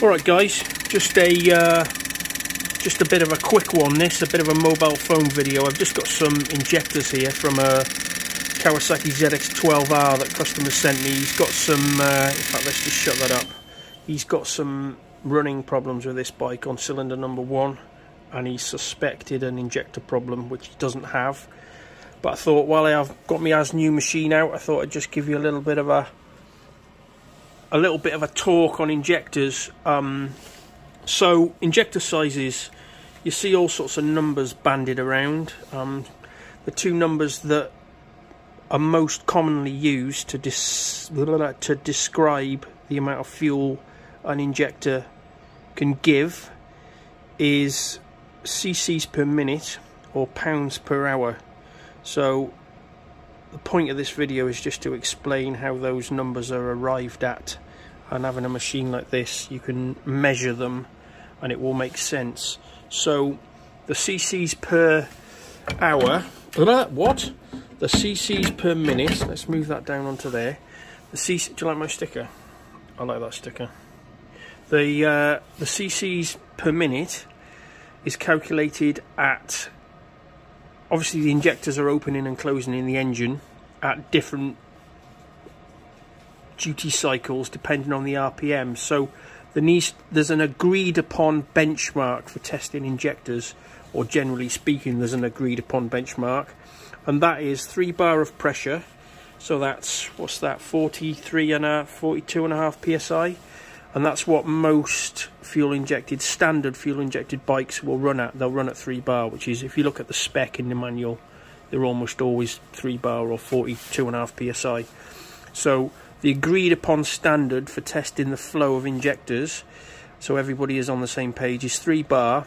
Alright guys, just a bit of a quick one, a bit of a mobile phone video. I've just got some injectors here from a Kawasaki ZX-12R that customer sent me. He's got some, in fact let's just shut that up. He's got some running problems with this bike on cylinder number 1, and he suspected an injector problem, which he doesn't have. But I thought, while I've got my ASNU machine out, I thought I'd just give you a little bit of a talk on injectors. So injector sizes, you see all sorts of numbers banded around. The two numbers that are most commonly used to describe the amount of fuel an injector can give is cc's per minute or pounds per hour. So the point of this video is just to explain how those numbers are arrived at, and having a machine like this you can measure them and it will make sense. So the cc's per hour, the cc's per minute, let's move that down onto there. The cc, do you like my sticker? I like that sticker. The cc's per minute is calculated at, obviously the injectors are opening and closing in the engine at different duty cycles depending on the RPM, so there's an agreed upon benchmark for testing injectors, or generally speaking there's an agreed upon benchmark, and that is 3 bar of pressure. So that's, what's that, 42.5 psi, and that's what most fuel injected, standard fuel injected bikes will run at. They'll run at 3 bar, which is, if you look at the spec in the manual, they're almost always 3 bar or 42.5 psi. So the agreed upon standard for testing the flow of injectors, so everybody is on the same page, is 3 bar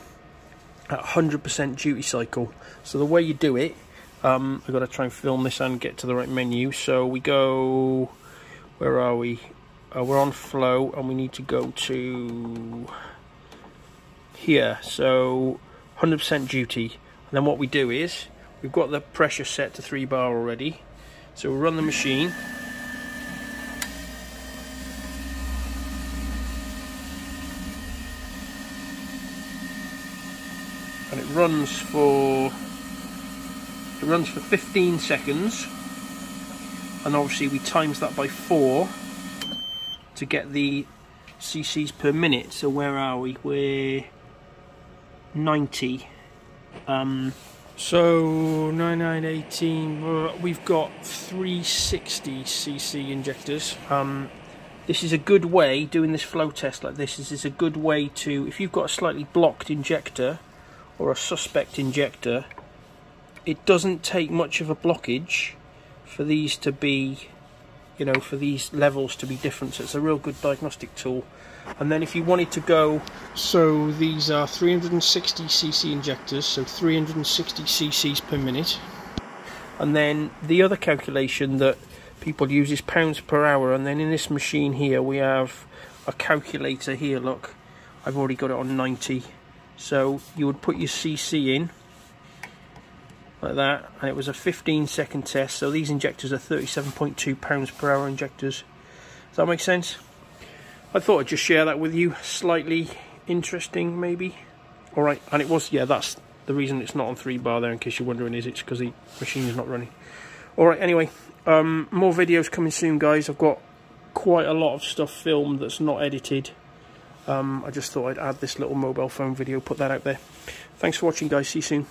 at 100% duty cycle. So the way you do it, I've got to try and film this and get to the right menu. So we go, where are we? We're on flow and we need to go to here. So 100% duty, and then what we do is, we've got the pressure set to 3 bar already, so we'll run the machine. And it runs for 15 seconds, and obviously we times that by 4 to get the cc's per minute. So where are we? We're 90. So 9918. We've got 360 cc injectors. This is a good way, doing this flow test like this, is a good way to, if you've got a slightly blocked injector or a suspect injector, it doesn't take much of a blockage for these to be, you know, for these levels to be different. So it's a real good diagnostic tool. And then if you wanted to go, so these are 360 cc injectors, so 360 cc's per minute. And then the other calculation that people use is pounds per hour. And then in this machine here, we have a calculator here. Look, I've already got it on 90. So you would put your cc in like that, and it was a 15-second test, so these injectors are 37.2 pounds per hour injectors. Does that make sense? I thought I'd just share that with you, slightly interesting maybe. Alright, and it was, yeah, that's the reason it's not on 3 bar there, in case you're wondering, is it's because the machine is not running. Alright, anyway, more videos coming soon guys. I've got quite a lot of stuff filmed that's not edited. I just thought I'd add this little mobile phone video, put that out there. Thanks for watching guys, see you soon.